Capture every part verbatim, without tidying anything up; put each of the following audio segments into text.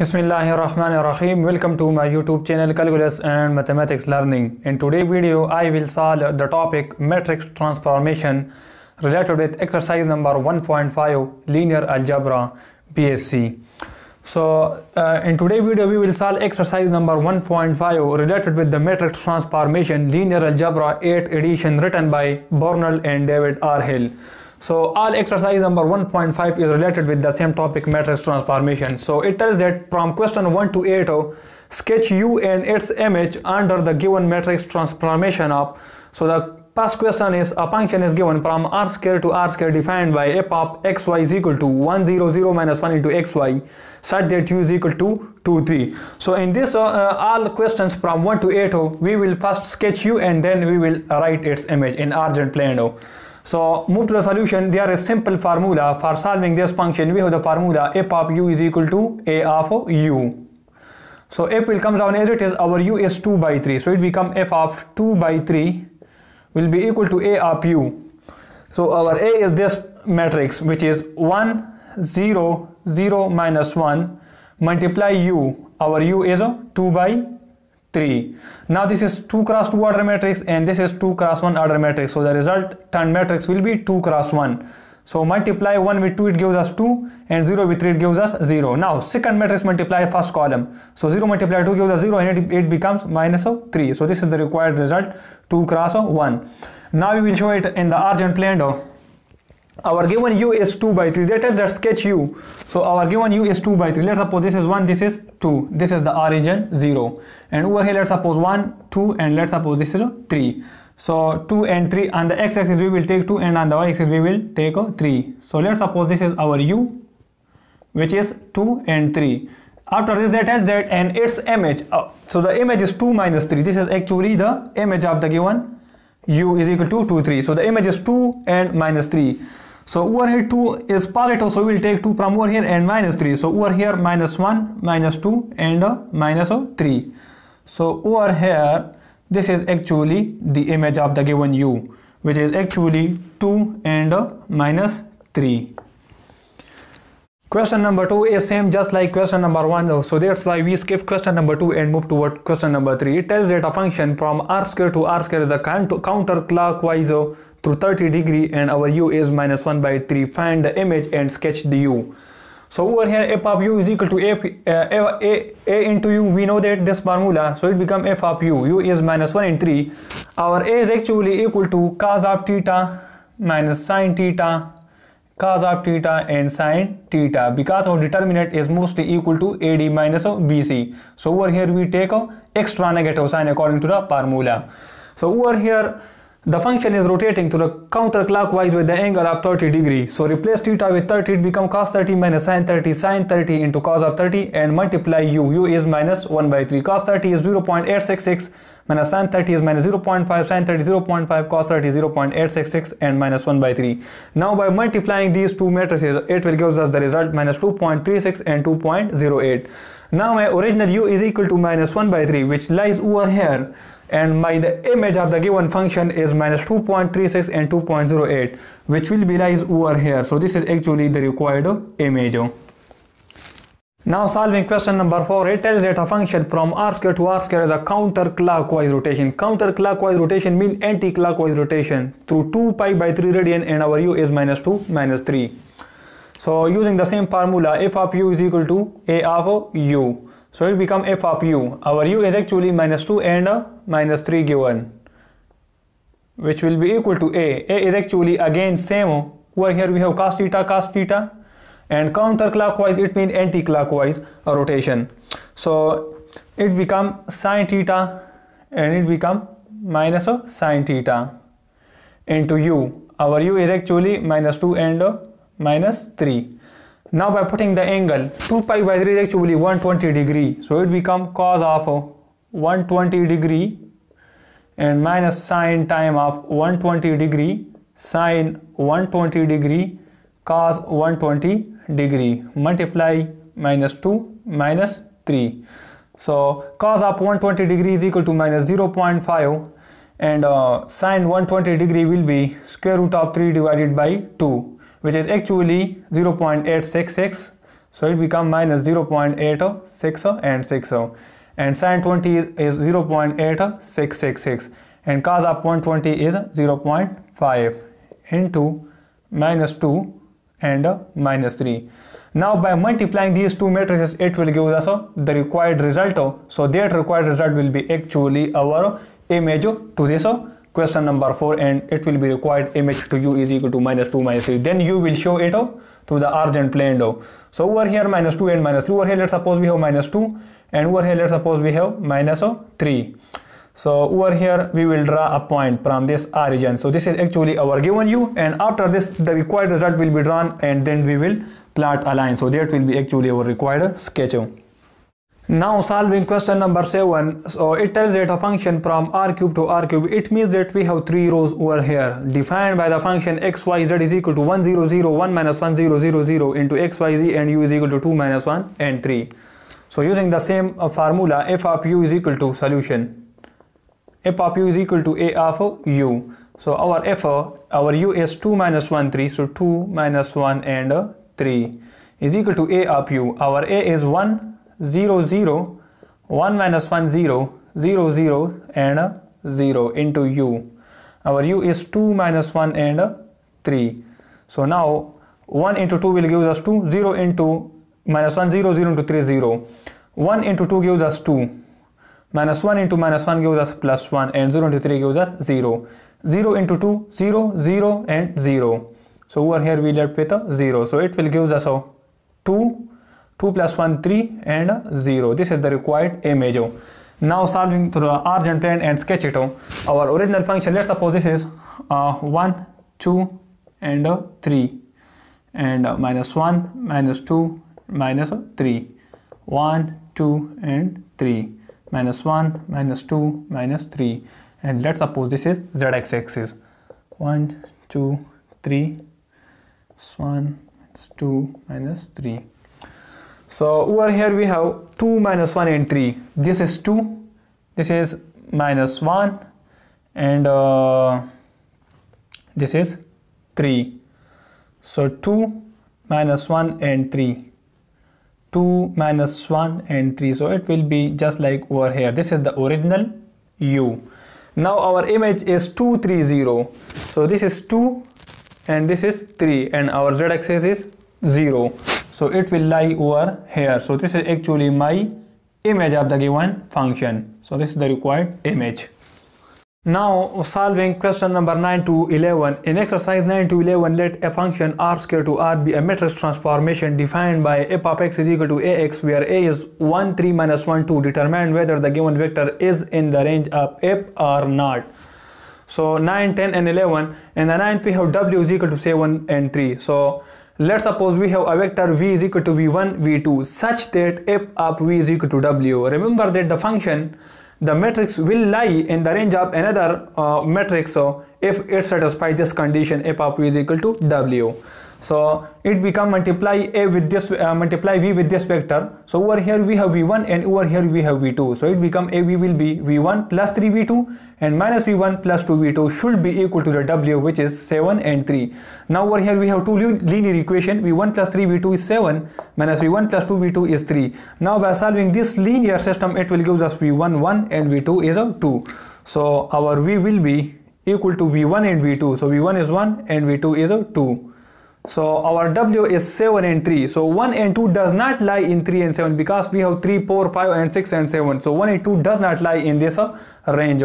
Bismillahirrahmanirrahim. Welcome to my YouTube channel Calculus and Mathematics Learning. In today's video, I will solve the topic matrix transformation related with exercise number one point five Linear Algebra B Sc. So uh, in today's video, we will solve exercise number one point five related with the matrix transformation Linear Algebra eighth edition written by Bernard and David R Hill. So all exercise number one point five is related with the same topic, matrix transformation. So it tells that from question one to eight, sketch U and its image under the given matrix transformation of. So the first question is, a function is given from r square to r square defined by f of xy is equal to one zero zero minus one into xy such that u is equal to two three. So in this uh, uh, all questions from one to eight, we will first sketch u and then we will write its image in Argand plane. So move to the solution. There is simple formula for solving this function. We have the formula f of u is equal to a of u. So f will come down as it is. Our u is two by three. So it become f of two by three will be equal to a of u. So our a is this matrix, which is one zero zero minus one multiply u. Our u is a two by three. Now this is two cross two order matrix and this is two cross one order matrix. So the result turn matrix will be two cross one. So multiply one with two, it gives us two, and zero with three, it gives us zero. Now second matrix multiply first column. So zero multiply two gives us zero and it, it becomes minus of three. So this is the required result, two cross one. Now we will show it in the Argand plane. Our given u is two by three. That is that sketch u. So our given u is two by three. Let's suppose this is one, this is two. This is the origin zero. And over here let's suppose one, two, and let's suppose this is three. So two and three, on the x-axis we will take two and on the y-axis we will take three. So let's suppose this is our u, which is two and three. After this, that has that and its image. Uh, so the image is two minus three. This is actually the image of the given u is equal to two, three. So the image is two and minus three. So over here two is positive, so we will take two from over here and minus three. So over here minus one, minus two and uh, minus uh, three. So over here this is actually the image of the given u, which is actually two and uh, minus three. Question number two is same just like question number one, though. So that's why we skip question number two and move toward question number three. It tells that a function from r square to r square is a counterclockwise through thirty degree and our u is minus one by three. Find the image and sketch the u. So over here f of u is equal to f, uh, a, a into u. We know that this formula, so it becomes f of u. u is minus one and three. Our a is actually equal to cos of theta minus sin theta, cos of theta and sin theta, because our determinant is mostly equal to A D minus B C. So over here we take a extra negative sign according to the formula. So over here the function is rotating to the counterclockwise with the angle of thirty degree. So replace theta with thirty, it becomes cos thirty minus sin thirty, sin thirty into cos of thirty, and multiply u. u is minus one by three. Cos thirty is zero point eight six six minus sin thirty is minus zero point five, sin thirty zero point five, cos thirty zero point eight six six, and minus one by three. Now by multiplying these two matrices, it will give us the result minus two point three six and two point zero eight. Now my original u is equal to minus one by three, which lies over here, and my the image of the given function is minus two point three six and two point zero eight, which will be lies over here. So this is actually the required image. Now solving question number four, it tells that a function from r square to r square is a counterclockwise rotation. Counterclockwise rotation means anti-clockwise rotation through two pi by three radian, and our u is minus two, minus three. So using the same formula, f of u is equal to a of u. So it becomes f of u. Our u is actually minus two and uh, minus three given, which will be equal to a. a is actually again same. Over here we have cos theta, cos theta, and counterclockwise it means anti-clockwise rotation. So it becomes sin theta and it becomes minus uh, sin theta into u. Our u is actually minus two and uh, minus three. Now by putting the angle, two pi by three is actually one hundred twenty degree. So it becomes cos of one hundred twenty degree and minus sine time of one hundred twenty degree, sine one hundred twenty degree, cos one hundred twenty degree, multiply minus two, minus three. So cos of one hundred twenty degree is equal to minus zero point five, and uh, sine one hundred twenty degree will be square root of three divided by two, which is actually zero point eight six six So it becomes minus zero point eight six and six. And sin twenty is zero point eight six six six and cos of one hundred twenty is zero point five into minus two and minus three. Now by multiplying these two matrices, it will give us the required result. So that required result will be actually our image to this question number four, and it will be required image to u is equal to minus two minus three. Then you will show it through the Argand plane. So over here minus two and minus three. Over here let's suppose we have minus two, and over here let's suppose we have minus three. So over here we will draw a point from this origin. So this is actually our given u, and after this the required result will be drawn, and then we will plot a line. So that will be actually our required sketch. Now solving question number seven. So it tells that a function from r cube to r cube. It means that we have three rows over here defined by the function x y z is equal to one zero zero one minus one zero zero zero into x y z and u is equal to two minus one and three. So using the same formula, f of u is equal to solution. F of u is equal to a of u. So our f, our u is two minus one three. So two minus one and three is equal to a of u. Our a is one. zero zero one minus one zero zero zero and zero into u. Our u is two minus one and three. So now one into two will give us two, zero into minus one zero zero into three zero. one into two gives us two, minus one into minus one gives us plus one, and zero into three gives us zero. zero into two zero zero and zero. So over here we left with a zero. So it will give us a two. two plus one three and zero. This is the required image. Now solving through the Argand plane and sketch it. Our original function, let's suppose this is uh, one two and three, and uh, minus one minus two minus three, one two and three, minus one minus two minus three, and let's suppose this is z x-axis. one two three one minus two minus three. So over here we have two minus one and three. This is two, this is minus one, and uh, this is three. So two minus one and three, two minus one and three. So it will be just like over here. This is the original u. Now our image is two three zero. So this is two and this is three, and our z axis is zero. So it will lie over here. So this is actually my image of the given function. So this is the required image. Now solving question number nine to eleven. In exercise nine to eleven, let a function r square to r be a matrix transformation defined by f of x is equal to ax, where a is one three minus one two. Determine whether the given vector is in the range of f or not. So nine, ten and eleven. In the ninth we have w is equal to seven and three. So let's suppose we have a vector v is equal to v one, v two, such that f of v is equal to w. Remember that the function, the matrix will lie in the range of another uh, matrix, so if it satisfies this condition f of v is equal to w. So it becomes multiply a with this, uh, multiply v with this vector. So over here we have v one and over here we have v two. So it becomes a v will be v one plus three v two and minus v one plus two v two should be equal to the w, which is seven and three. Now over here we have two linear equation. v one plus three v two is seven, minus v one plus two v two is three. Now by solving this linear system, it will give us v one one and v two is a two. So our v will be equal to v one and v two. So v one is one and v two is a two. So our w is seven and three. So one and two does not lie in three and seven, because we have three, four, five and six and seven. So one and two does not lie in this range.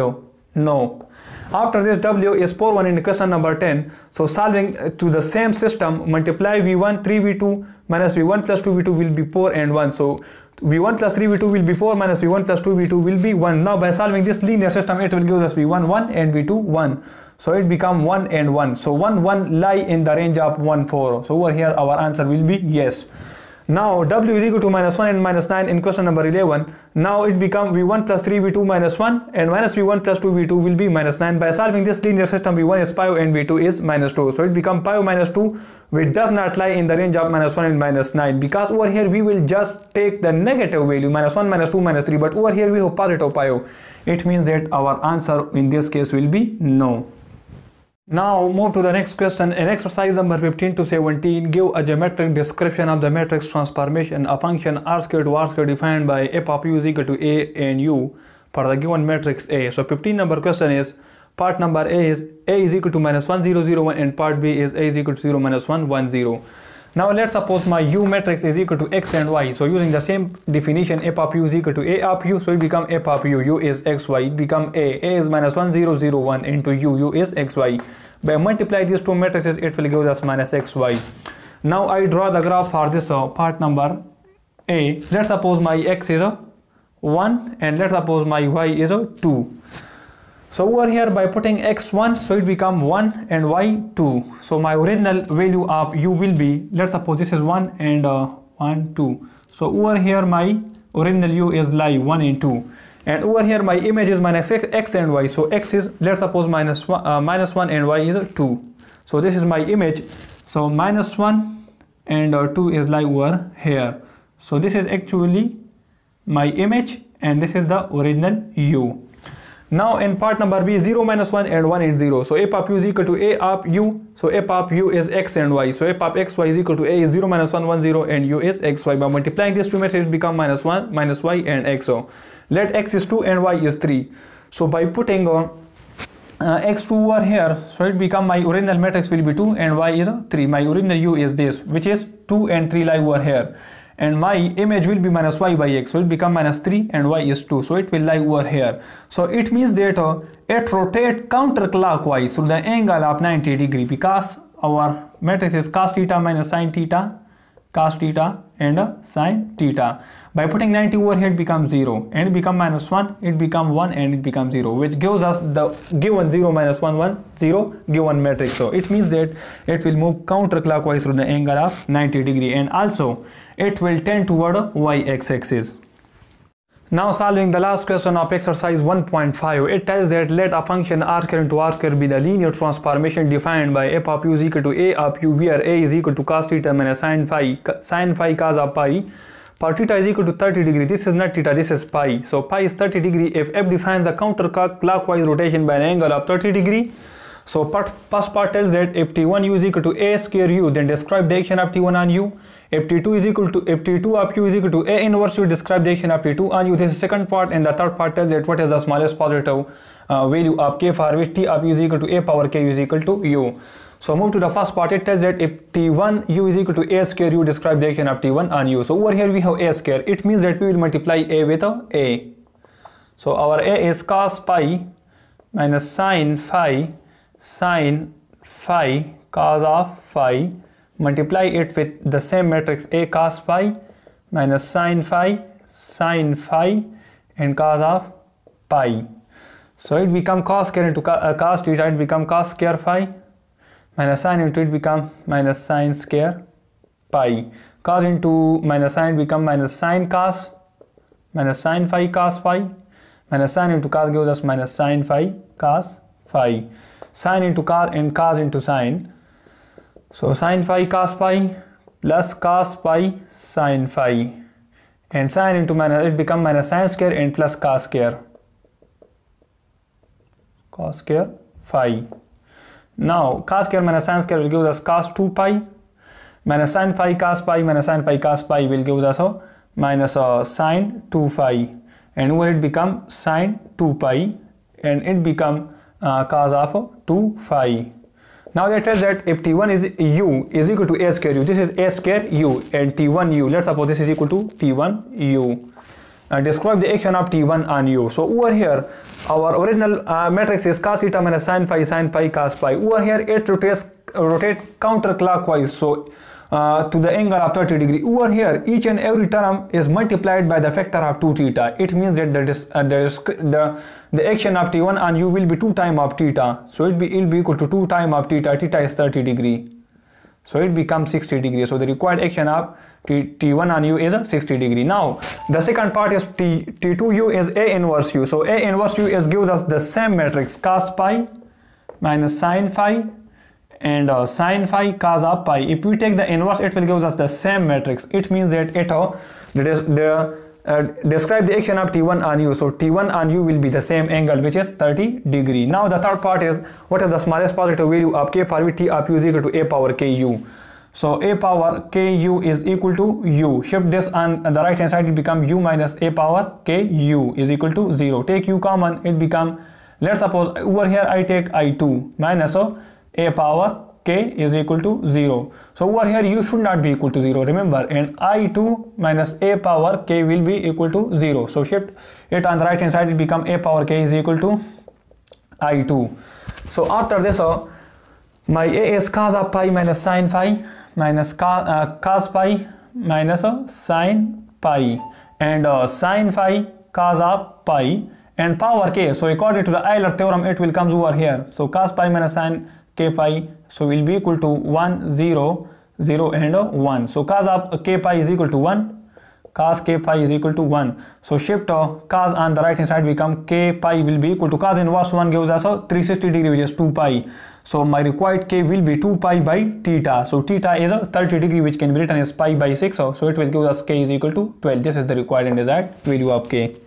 No. After this, w is four one in question number ten. So solving to the same system, multiply v one three v two minus v one plus two v two will be four and one. So v one plus three v two will be four, minus v one plus two v two will be one. Now by solving this linear system, it will give us v one one and v two one. So it become one and one. So one one lie in the range of one four. So over here our answer will be yes. Now w is equal to minus one and minus nine in question number eleven. Now it become v one plus three v two minus one and minus v one plus two v two will be minus nine. By solving this linear system, v one is five and v two is minus two. So it become five minus two, which does not lie in the range of minus one and minus nine, because over here we will just take the negative value minus one minus two minus three, but over here we have positive five. It means that our answer in this case will be no. Now move to the next question. In exercise number fifteen to seventeen, give a geometric description of the matrix transformation a function r squared to r squared defined by f of u is equal to a and u for the given matrix A. So fifteen number question is, part number A is A is equal to minus one zero zero one and part B is A is equal to zero minus one one zero. Now let's suppose my u matrix is equal to x and y. So using the same definition, f of u is equal to a of u, so it become f of u, u is xy, it become a, a is minus one zero zero one into u, u is xy. By multiply these two matrices, it will give us minus xy. Now I draw the graph for this uh, part number A. Let's suppose my x is a one and let's suppose my y is a two. So over here by putting x one, so it become one and y two. So my original value of u will be, let's suppose this is one and uh, one, two. So over here my original u is lie one and two. And over here my image is minus x, x and y. So x is, let's suppose minus one, uh, minus one and y is uh, two. So this is my image. So minus one and uh, two is lie over here. So this is actually my image and this is the original u. Now in part number B, zero minus one and one and zero. So f of u is equal to a of u. So f of u is x and y. So f of x, y is equal to a is zero minus one one zero and u is x, y. By multiplying these two matrices, it becomes minus one, minus y and x. So let x is two and y is three. So by putting uh, uh, x two over here, so it becomes my original matrix will be two and y is uh, three. My original u is this, which is two and three lie over here. And my image will be minus y by x, so it become minus three and y is two, so it will lie over here. So it means that uh, it rotate counterclockwise through the angle of ninety degree, because our matrix is cos theta minus sin theta, cos theta and uh, sin theta. By putting ninety over here, it becomes zero and it become minus one, it become one and it becomes zero, which gives us the given zero minus one one zero given matrix. So it means that it will move counterclockwise through the angle of ninety degree, and also it will tend toward y-axis. Now solving the last question of exercise one point five, it tells that let a function r square into r square be the linear transformation defined by f of u is equal to a of u, where a is equal to cos theta minus sin phi, sin phi cos of pi, for theta is equal to thirty degree. This is not theta, this is pi. So pi is thirty degree. If f defines the counterclockwise rotation by an angle of thirty degree, so first part tells that if t one u is equal to a square u, then describe the action of t one on u. If t two is equal to, if t two of u is equal to a inverse u, describe the action of t two on u. This is second part, and the third part tells that what is the smallest positive uh, value of k for which t of u is equal to a power k u is equal to u. So move to the first part. It tells that if t one u is equal to a square u, describe the action of t one on u. So over here we have a square. It means that we will multiply a with a. So our a is cos pi minus sin phi, sin phi cos of phi, multiply it with the same matrix a cos phi minus sin phi, sin phi and cos of pi. So it become cos square into uh, cos theta, it become cos square phi, minus sin into it become minus sin square pi, cos into minus sin become minus sin cos, minus sin phi cos phi, minus sin into cos gives us minus sin phi cos phi, sin into cos and cos into sin. So sin phi cos pi plus cos pi sin phi, and sin into minus, it become minus sin square and plus cos square, cos square phi. Now cos square minus sin square will give us cos two pi, minus sin phi cos pi minus sin phi cos pi will give us a minus uh, sin two phi, and over it become sin two pi and it become uh, cos of uh, two phi. Now that tells that if t one is u is equal to a square u, this is a square u and t one u, let's suppose this is equal to t one u, and describe the action of t one on u. So over here our original uh, matrix is cos theta minus sin phi, sin phi cos phi. Over here it rotates uh, rotate counterclockwise, so uh, to the angle of thirty degree. Over here each and every term is multiplied by the factor of two theta. It means that the uh, the, the the action of t one on u will be two time of theta, so it be it'll be equal to two time of theta. Theta is thirty degree, so it becomes sixty degree. So the required action of t one on u is a sixty degree. Now the second part is t two u is a inverse u. So a inverse u is gives us the same matrix cos pi minus sin phi and uh, sin phi cos of pi. If we take the inverse, it will give us the same matrix. It means that it uh, that is the uh, describe the action of T one on U. So T one on U will be the same angle, which is thirty degree. Now the third part is, what is the smallest positive value of K for which T of U is equal to A power K U? So A power K U is equal to U. Shift this on the right hand side, it become U minus A power K U is equal to zero. Take U common, it become, let's suppose over here I take I two minus, so A power K is equal to zero. So over here U should not be equal to zero, remember, and I two minus A power K will be equal to zero. So shift it on the right hand side, it become A power K is equal to I two. So after this, uh, my A is cos of pi minus sin phi minus cos, uh, cos pi minus uh, sin pi, and uh, sin phi cos of pi and power K. So according to the Euler theorem, it will come over here. So cos pi minus sin K pi, so will be equal to one, zero, zero and one. So cos of K pi is equal to one, cos K pi is equal to one. So shift uh, cos on the right hand side, become K pi will be equal to cos inverse one gives us uh, three hundred sixty degree, which is two pi. So my required K will be two pi by theta. So theta is a uh, thirty degree, which can be written as pi by six. Uh, so it will give us K is equal to twelve. This is the required and desired value of K.